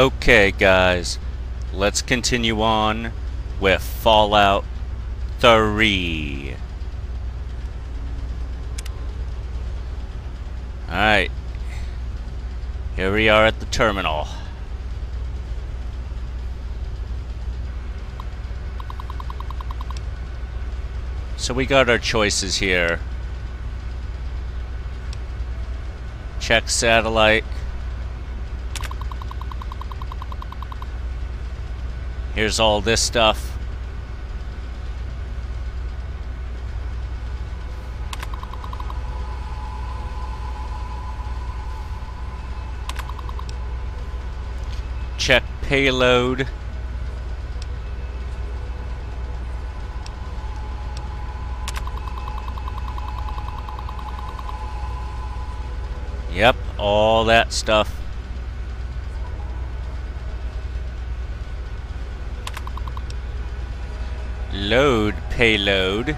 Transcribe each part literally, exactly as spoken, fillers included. Okay, guys, let's continue on with Fallout three. Alright, here we are at the terminal. So we got our choices here. Check satellite. Here's all this stuff. Check payload. Yep, all that stuff. Load payload.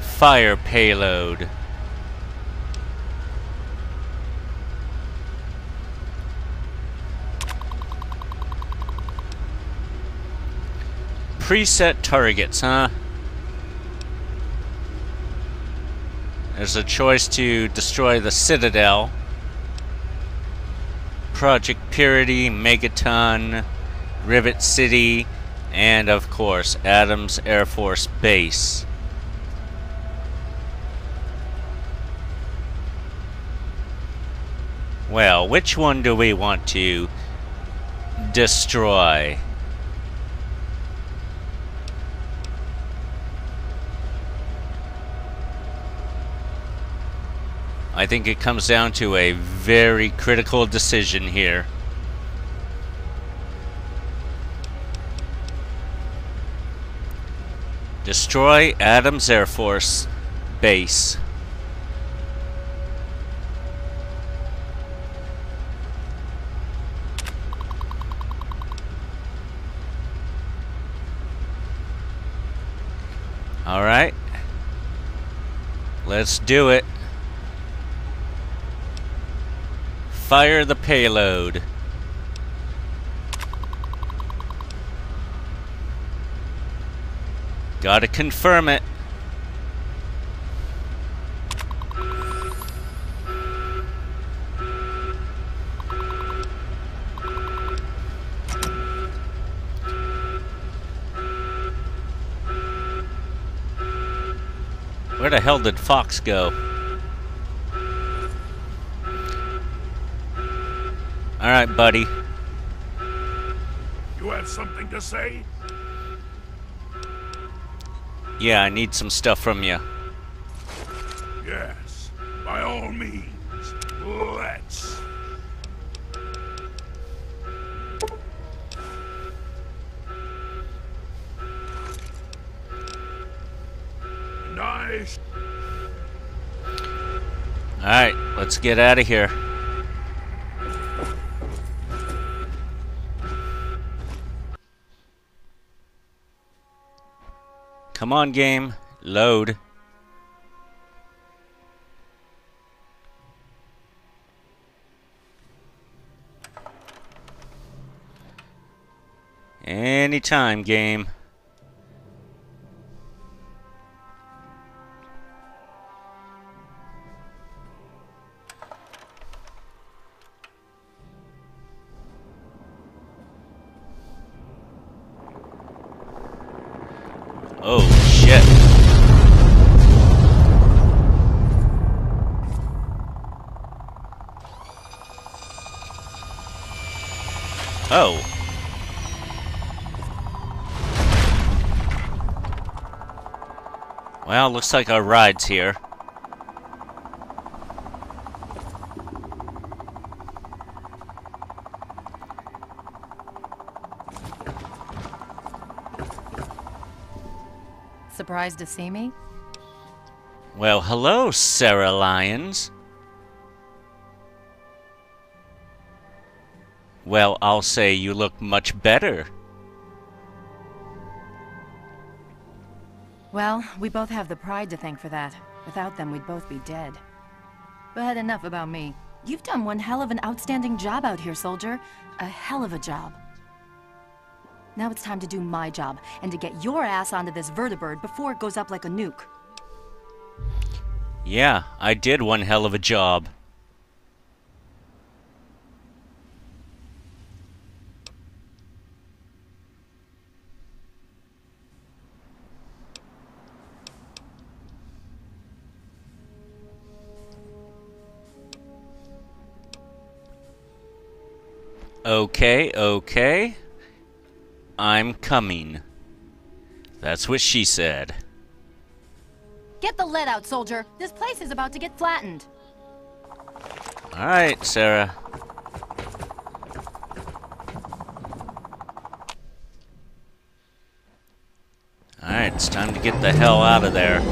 Fire payload. Preset targets, huh? There's a choice to destroy the Citadel, Project Purity, Megaton, Rivet City, and of course, Adams Air Force Base. Well, which one do we want to destroy? I think it comes down to a very critical decision here. Destroy Adams Air Force Base. All right. Let's do it. Fire the payload. Gotta confirm it. Where the hell did Fox go? All right, buddy. You have something to say? Yeah, I need some stuff from you. Yes, by all means. Let's. Nice. All right, let's get out of here. Come on, game. Load. Anytime, game. Oh, shit. Oh. Well, looks like our ride's here. Surprised to see me? Well, hello, Sarah Lyons. Well, I'll say you look much better. Well, we both have the pride to thank for that. Without them, we'd both be dead. But enough about me. You've done one hell of an outstanding job out here, soldier. A hell of a job. Now it's time to do my job, and to get your ass onto this vertibird before it goes up like a nuke. Yeah, I did one hell of a job. Okay, okay. I'm coming. That's what she said. Get the lead out, soldier. This place is about to get flattened. All right, Sarah. All right, it's time to get the hell out of there.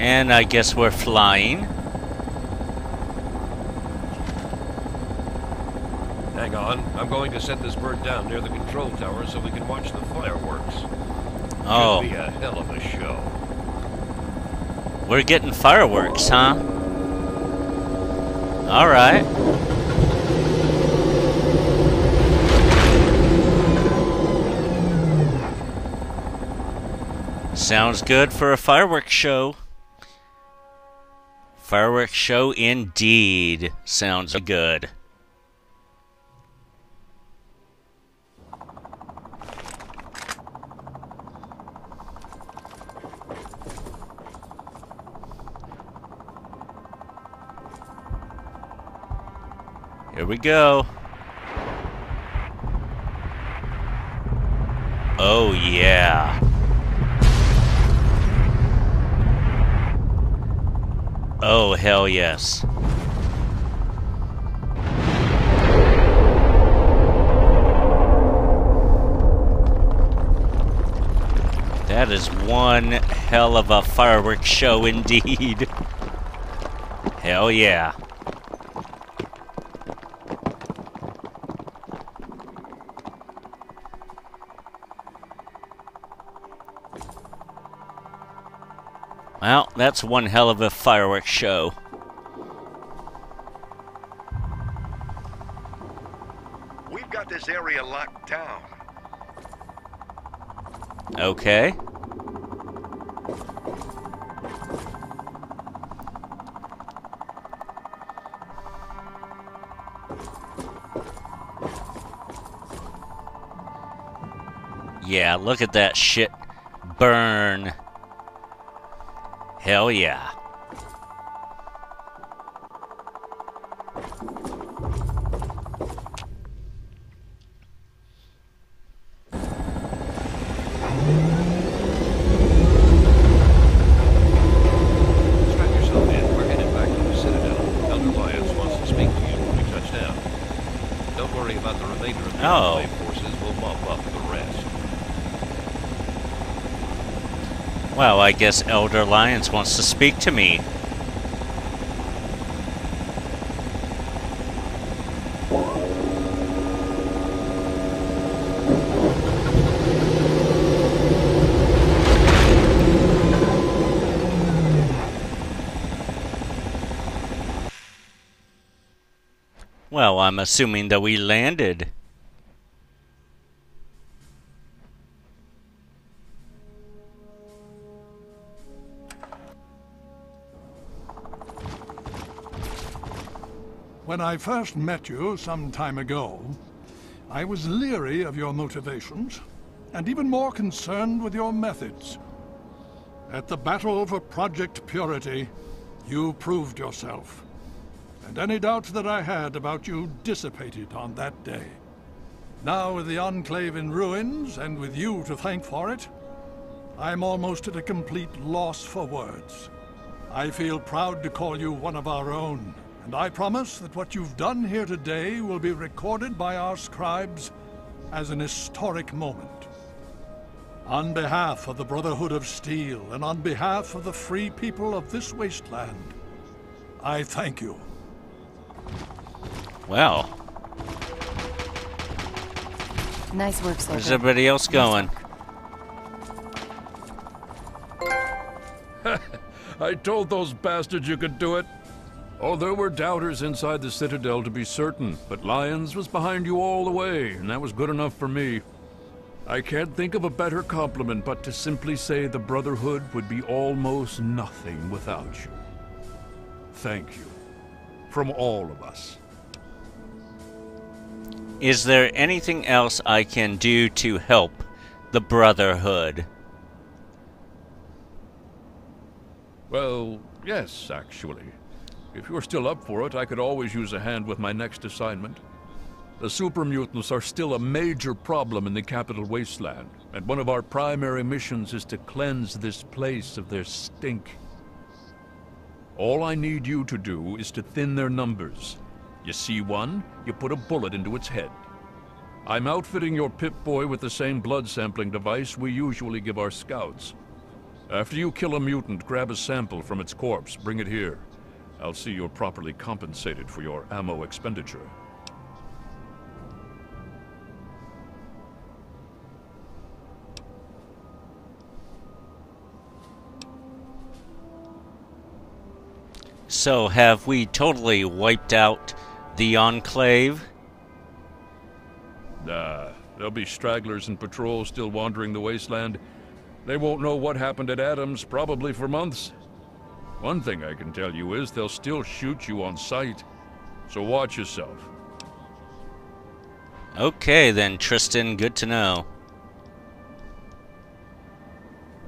And I guess we're flying. Hang on. I'm going to set this bird down near the control tower so we can watch the fireworks. Oh. It'll be a hell of a show. We're getting fireworks, huh? Alright. Sounds good for a fireworks show. Fireworks show indeed. Sounds good. Here we go. Oh yeah. Oh, hell yes. That is one hell of a fireworks show indeed. Hell yeah. Well, that's one hell of a fireworks show. We've got this area locked down. Okay. Yeah, look at that shit burn. Hell yeah. Strap yourself in. We're headed back to the Citadel. Elder Lyons wants to speak to you when we touch down. Don't worry about the remainder of the oh. Enclave forces. We'll mop up the rest. Well, I guess Elder Lyons wants to speak to me. Well, I'm assuming that we landed. When I first met you some time ago, I was leery of your motivations, and even more concerned with your methods. At the battle for Project Purity, you proved yourself, and any doubt that I had about you dissipated on that day. Now with the Enclave in ruins, and with you to thank for it, I'm almost at a complete loss for words. I feel proud to call you one of our own. And I promise that what you've done here today will be recorded by our scribes as an historic moment. On behalf of the Brotherhood of Steel and on behalf of the free people of this wasteland, I thank you. Wow. Nice work, Sarah. Where's everybody else going? I told those bastards you could do it. Oh, there were doubters inside the Citadel to be certain, but Lyons was behind you all the way, and that was good enough for me. I can't think of a better compliment but to simply say the Brotherhood would be almost nothing without you. Thank you. From all of us. Is there anything else I can do to help the Brotherhood? Well, yes, actually. If you're still up for it, I could always use a hand with my next assignment. The supermutants are still a major problem in the Capital Wasteland, and one of our primary missions is to cleanse this place of their stink. All I need you to do is to thin their numbers. You see one, you put a bullet into its head. I'm outfitting your Pip-Boy with the same blood sampling device we usually give our scouts. After you kill a mutant, grab a sample from its corpse, bring it here. I'll see you're properly compensated for your ammo expenditure. So, have we totally wiped out the Enclave? Nah, there'll be stragglers and patrols still wandering the wasteland. They won't know what happened at Adams, probably for months. One thing I can tell you is they'll still shoot you on sight, so watch yourself. Okay then, Tristan, good to know.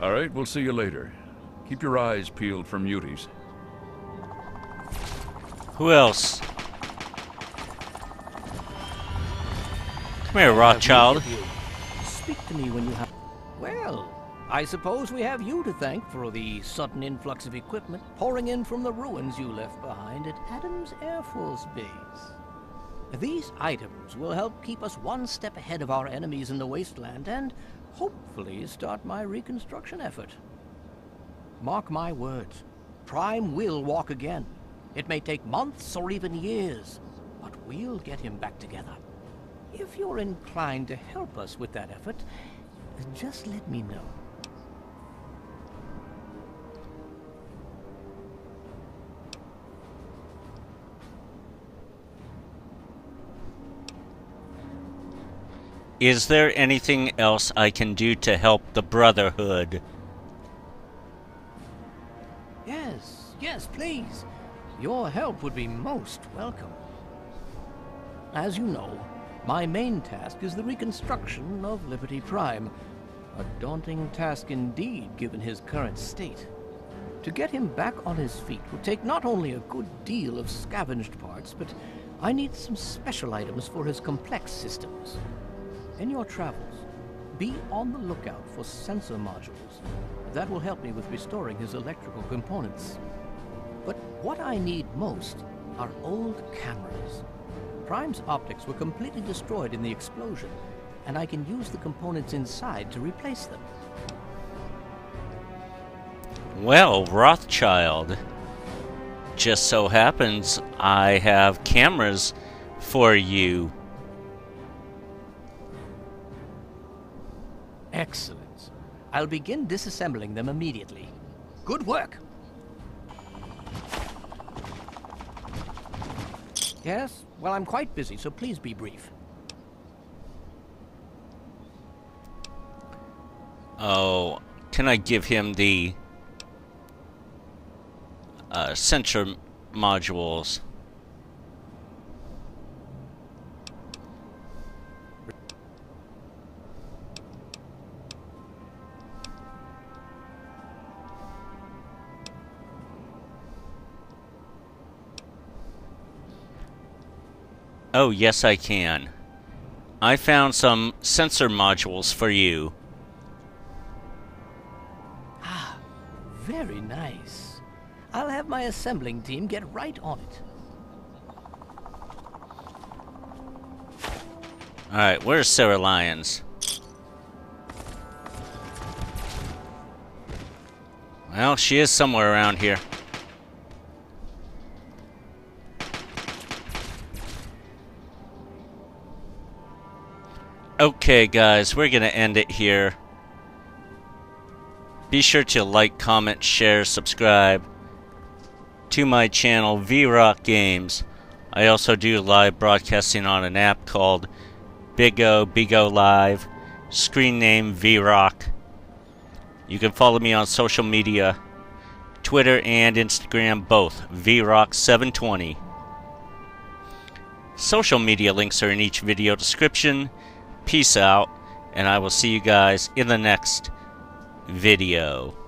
Alright, we'll see you later. Keep your eyes peeled for muties. Who else? Come here, Rothschild. Speak to me when you have. Well, I suppose we have you to thank for the sudden influx of equipment pouring in from the ruins you left behind at Adams Air Force Base. These items will help keep us one step ahead of our enemies in the wasteland and hopefully start my reconstruction effort. Mark my words, Prime will walk again. It may take months or even years, but we'll get him back together. If you're inclined to help us with that effort, just let me know. Is there anything else I can do to help the Brotherhood? Yes, yes, please. Your help would be most welcome. As you know, my main task is the reconstruction of Liberty Prime. A daunting task indeed, given his current state. To get him back on his feet would take not only a good deal of scavenged parts, but I need some special items for his complex systems. In your travels, be on the lookout for sensor modules. That will help me with restoring his electrical components. But what I need most are old cameras. Prime's optics were completely destroyed in the explosion, and I can use the components inside to replace them. Well, Rothschild, just so happens I have cameras for you. Excellent. I'll begin disassembling them immediately. Good work! Yes? Well, I'm quite busy, so please be brief. Oh, can I give him the uh, sensor modules? Oh, yes, I can. I found some sensor modules for you. Ah, very nice. I'll have my assembling team get right on it. All right, where's Sarah Lyons? Well, she is somewhere around here. Okay, guys, we're gonna end it here. Be sure to like, comment, share, subscribe to my channel, V-Rock Games. I also do live broadcasting on an app called Big O, Big O Live, screen name V-Rock. You can follow me on social media, Twitter and Instagram, both, V Rock seven twenty. Social media links are in each video description. Peace out, and I will see you guys in the next video.